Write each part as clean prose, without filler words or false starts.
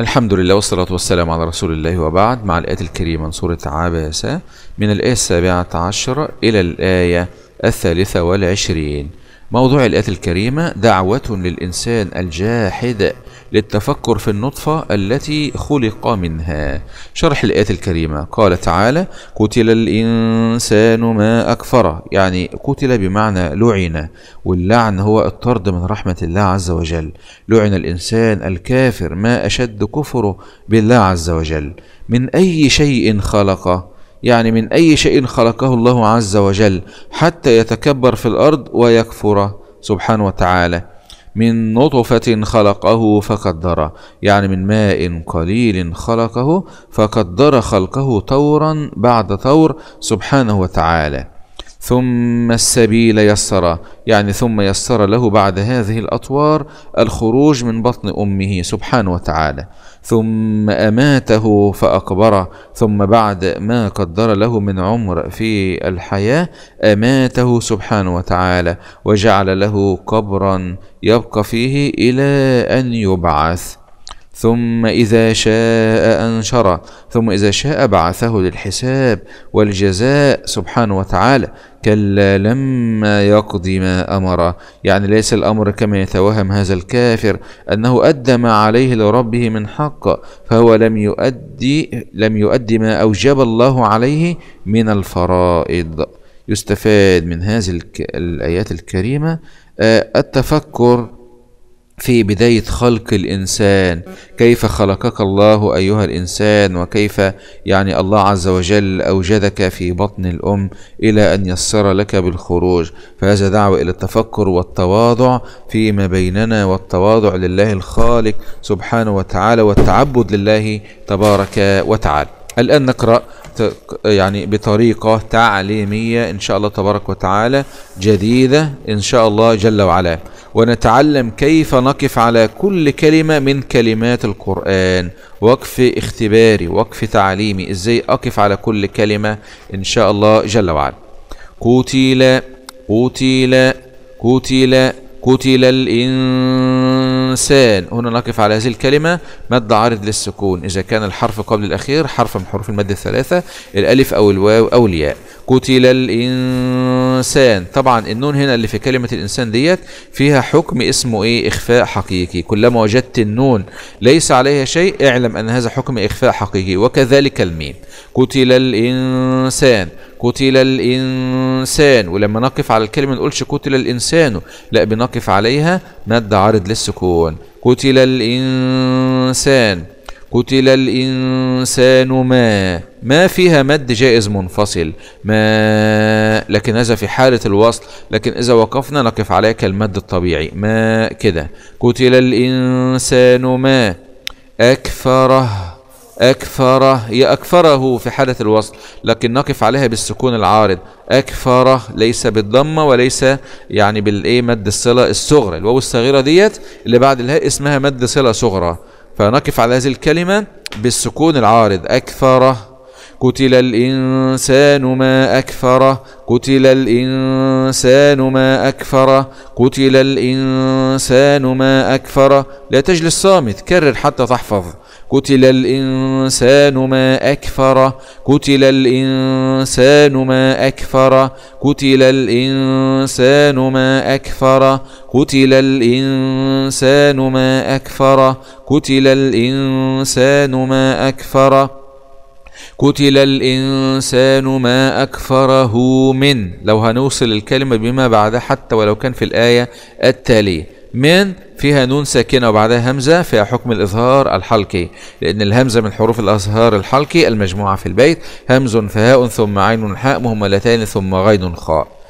الحمد لله والصلاة والسلام على رسول الله وبعد، مع الآية الكريمة من سورة عبسة من الآية 17 إلى الآية 23. موضوع الآية الكريمة دعوة للإنسان الجاحد للتفكر في النطفة التي خلق منها. شرح الآية الكريمة: قال تعالى: قتل الإنسان ما أكفره، يعني قتل بمعنى لعن، واللعن هو الطرد من رحمة الله عز وجل. لعن الإنسان الكافر ما أشد كفره بالله عز وجل. من أي شيء خلقه؟ يعني من أي شيء خلقه الله عز وجل حتى يتكبر في الأرض ويكفر سبحانه وتعالى. من نطفة خلقه فقدره، يعني من ماء قليل خلقه فقدر خلقه طورا بعد طور سبحانه وتعالى. ثم السبيل يسر، يعني ثم يسر له بعد هذه الأطوار الخروج من بطن أمه سبحانه وتعالى. ثم أماته فأقبره، ثم بعد ما قدر له من عمر في الحياة أماته سبحانه وتعالى وجعل له قبرا يبقى فيه إلى أن يبعث. ثم إذا شاء أنشره، ثم إذا شاء بعثه للحساب والجزاء سبحانه وتعالى. كلا لما يقض ما أمره، يعني ليس الأمر كما يتوهم هذا الكافر أنه أدى ما عليه لربه من حق، فهو لم يؤدي ما أوجب الله عليه من الفرائض. يستفاد من هذه الآيات الكريمة التفكر في بداية خلق الإنسان. كيف خلقك الله أيها الإنسان، وكيف يعني الله عز وجل أوجدك في بطن الأم إلى أن يسر لك بالخروج. فهذا دعوة إلى التفكر والتواضع فيما بيننا، والتواضع لله الخالق سبحانه وتعالى، والتعبد لله تبارك وتعالى. الآن نقرأ يعني بطريقة تعليمية إن شاء الله تبارك وتعالى جديدة إن شاء الله جل وعلا، ونتعلم كيف نقف على كل كلمة من كلمات القرآن. وقف اختباري، وقف تعليمي، إزاي أقف على كل كلمة إن شاء الله جل وعلا. قتل قتل قتل قتل الإنسان، هنا نقف على هذه الكلمة مد عارض للسكون إذا كان الحرف قبل الأخير حرفا من حروف المد الثلاثة، الألف أو الواو أو الياء. قتل الإنسان، طبعا النون هنا اللي في كلمة الإنسان ديت فيها حكم اسمه إيه؟ إخفاء حقيقي. كلما وجدت النون ليس عليها شيء اعلم أن هذا حكم إخفاء حقيقي، وكذلك الميم. قتل الإنسان، قتل الإنسان، ولما نقف على الكلمة نقولش قتل الإنسان، لا بنقف عليها مد عارض للسكون. قتل الإنسان، قتل الإنسان ما فيها مد جائز منفصل ما، لكن هذا في حالة الوصل، لكن إذا وقفنا نقف عليها كالمد الطبيعي ما كده. قتل الإنسان ما أكفره، أكفره هي أكفره في حالة الوصل، لكن نقف عليها بالسكون العارض. أكفره ليس بالضمة وليس يعني بالإيه مد الصلة الصغرى، الواو الصغيرة ديت اللي بعد الهاء اسمها مد صلة صغرى، فنقف على هذه الكلمة بالسكون العارض. أكفره. قتل الإنسان ما أكفره، قتل الإنسان ما أكفره، قتل الإنسان ما أكفره. لا تجلس صامت، كرر حتى تحفظ. قتل الإنسان ما أكفره، قتل الإنسان ما أكفره، قتل الإنسان ما أكفره، قتل الإنسان ما أكفره، قتل الإنسان ما أكفره. قتل الإنسان ما أكفره من، لو هنوصل الكلمة بما بعدها حتى ولو كان في الآية التالية. من فيها نون ساكنة وبعدها همزة، فيها حكم الإظهار الحلقي، لأن الهمزة من حروف الإظهار الحلقي المجموعة في البيت: همز فهاء ثم عين حاء مهملتان ثم غين خاء.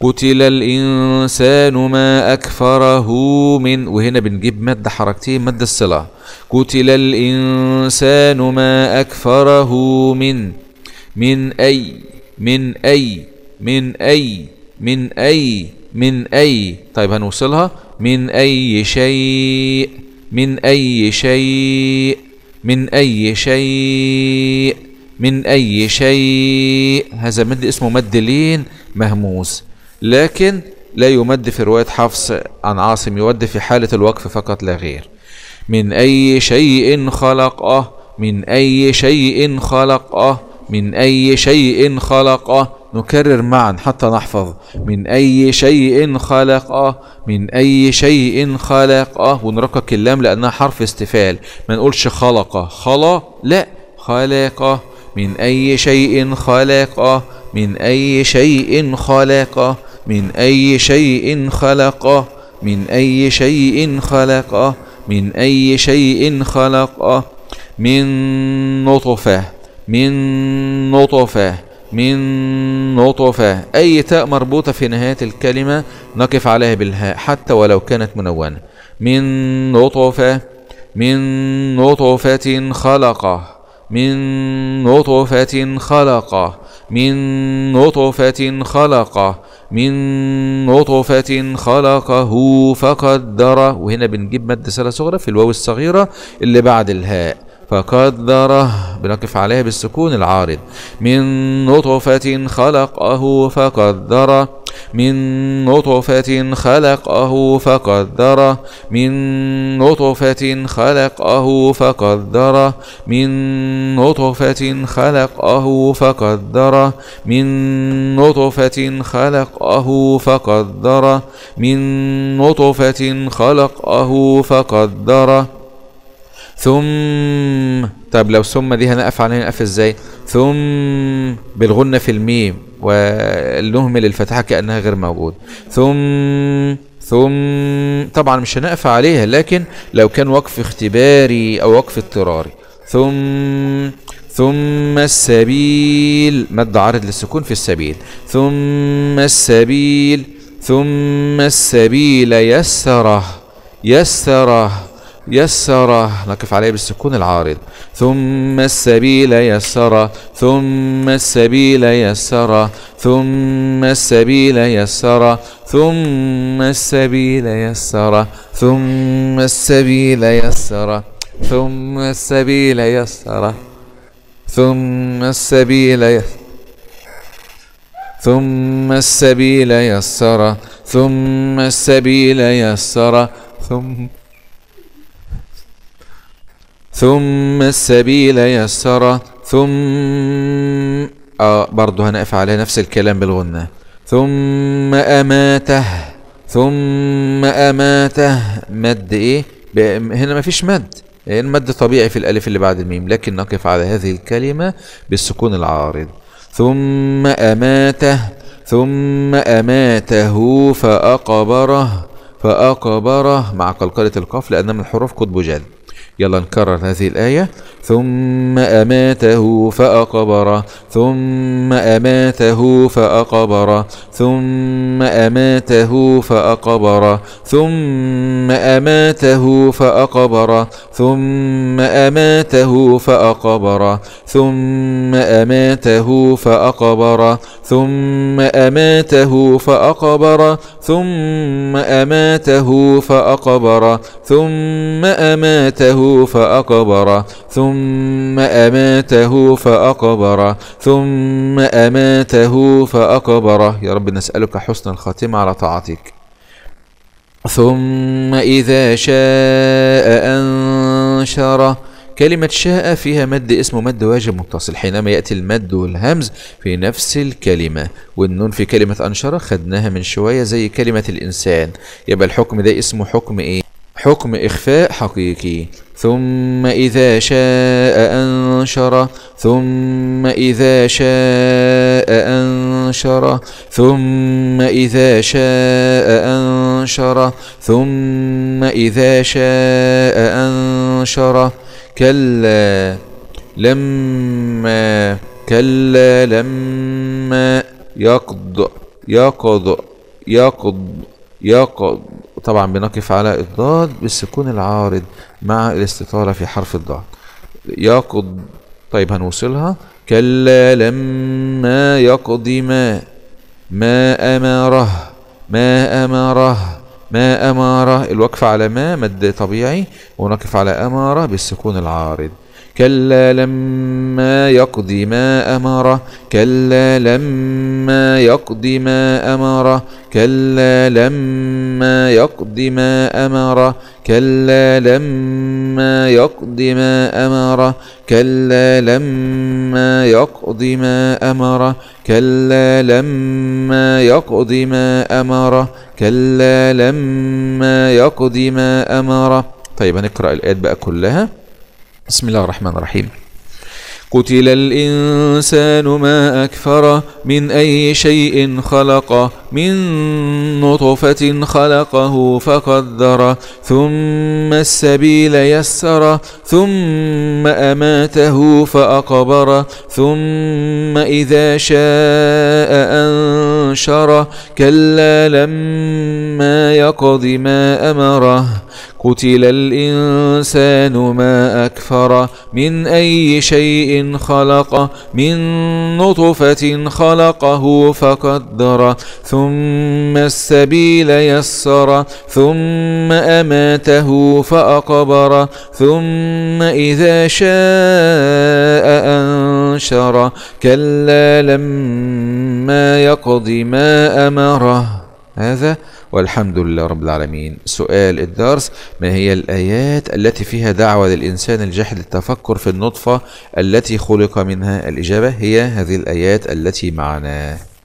قتل الإنسان ما أكفره من، وهنا بنجيب مد حركتين مد الصلة. قتل الإنسان ما أكفره من أي طيب هنوصلها من أي شيء. هذا مد اسمه مد لين مهموس، لكن لا يمد في رواية حفص عن عاصم، يود في حالة الوقف فقط لا غير. من أي شيء خلقه من أي شيء خلقه من أي شيء خلقه. نكرر معا حتى نحفظ. من أي شيء خلقه من أي شيء خلقه، ونركك اللام لأنها حرف استفهال، ما نقولش خلقه لا خلقه. من أي شيء خلقه من أي شيء خلقه من أي شيء خلقه من أي شيء خلقه من أي شيء خلقه. من نطفة من نطفة من نطفة، أي تاء مربوطة في نهاية الكلمة نقف عليها بالهاء حتى ولو كانت منونة. من نطفة من نطفة خلقه من نطفة خلقه من نطفة خلقه من نطفة خلقه فقدره، وهنا بنجيب مادة سالة صغرى في الواو الصغيرة اللي بعد الهاء فقدره، بنقف عليها بالسكون العارض. من نطفة خلقه فقدره من نطفة خلقه فقدره من نطفة خلقه فقدره من نطفة خلقه فقدره من نطفة خلقه فقدره من نطفة خلقه فقدره. ثم، طب لو ثم دي هنقف عليها نقف ازاي؟ ثم بالغنة في الميم ونهمل الفتحة كأنها غير موجود. ثم طبعا مش هنقف عليها، لكن لو كان وقف اختباري أو وقف اضطراري. ثم السبيل، مد عارض للسكون في السبيل. ثم السبيل يسره، نقف عليه بالسكون العارض. ثم السبيل يسره ثم السبيل يسره ثم السبيل يسره ثم السبيل يسره ثم السبيل يسره ثم السبيل يسره ثم السبيل يسره ثم السبيل يسره ثم السبيل يسره ثم السبيل يسره ثم برضه هنقف عليه نفس الكلام بالغنة. ثم أماته مد ايه؟ هنا مفيش مد، يعني المد طبيعي في الألف اللي بعد الميم، لكن نقف على هذه الكلمة بالسكون العارض. ثم أماته فأقبره مع قلقلة القاف لأنها من حروف قطب جد. يلا نكرر هذه الآية. ثم أماته فأقبره ثم أماته فأقبره ثم أماته فأقبره ثم أماته فأقبره ثم أماته فأقبره ثم أماته فأقبره ثم أماته فأقبره ثم أماته فأقبره ثم أماته فأقبره ثم أماته فأقبره ثم أماته فأقبره. يا رب نسألك حسن الخاتمة على طاعتك. ثم إذا شاء أنشره، كلمة شاء فيها مد اسمه مد واجب متصل حينما يأتي المد والهمز في نفس الكلمة، والنون في كلمة أنشره خدناها من شوية زي كلمة الإنسان، يبقى الحكم ده اسمه حكم إيه؟ حكم إخفاء حقيقي. ثم إذا شاء أنشره ثم إذا شاء أنشره ثم إذا شاء أنشره ثم إذا شاء أنشره. كلا لما يقض، طبعا بنقف على الضاد بالسكون العارض مع الاستطالة في حرف الضاد. يقض، طيب هنوصلها. كلا لما يقض ما أمره، الوقف على ما مد طبيعي ونقف على أمره بالسكون العارض. كلا لما يقض ما أمره كلا لما يقض ما أمره كلا لما يقض ما أمره كلا لما يقض ما أمره كلا لما يقض ما أمره كلا لما يقض ما أمره كلا لما يقض ما أمره. طيب هنقرأ الآيات بقى كلها. بسم الله الرحمن الرحيم. قتل الإنسان ما أكفره من أي شيء خلقه من نطفة خلقه فقدره ثم السبيل يسره ثم أماته فأقبره ثم إذا شاء أنشره كلا لما يقض ما أمره قتل الإنسان ما أكفره من أي شيء خلقه من نطفة خلقه فقدره ثم السبيل يسره ثم أماته فأقبره ثم إذا شاء أنشره كلا لما يقض ما أمره. هذا والحمد لله رب العالمين. سؤال الدرس: ما هي الآيات التي فيها دعوة للإنسان الجاحد التفكر في النطفة التي خلق منها؟ الإجابة هي هذه الآيات التي معنا.